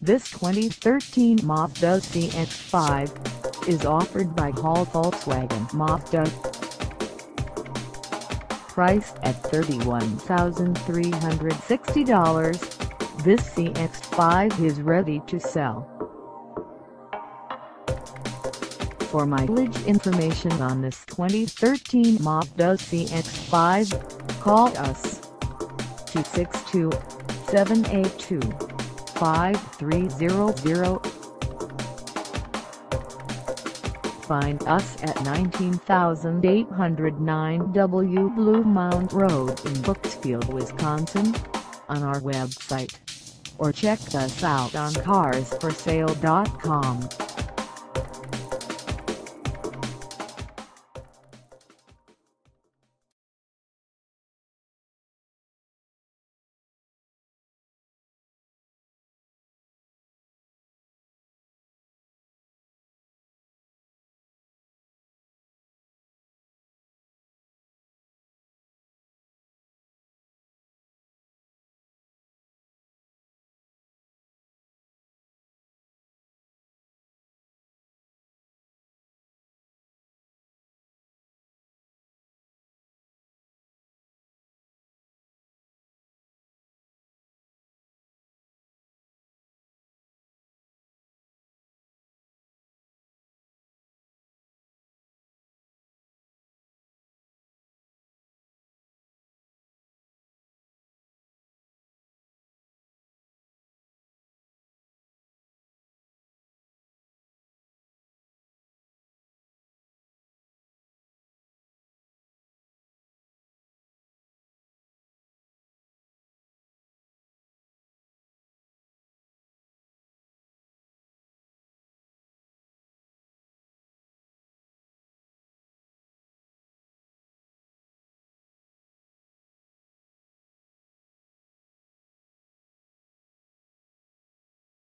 This 2013 Mazda CX-5 is offered by Hall Volkswagen Mazda. Priced at $31,360, this CX-5 is ready to sell. For mileage information on this 2013 Mazda CX-5, call us 262-782-5300. Find us at 19809 W Blue Mound Road in Brooksfield, Wisconsin, on our website, or check us out on carsforsale.com.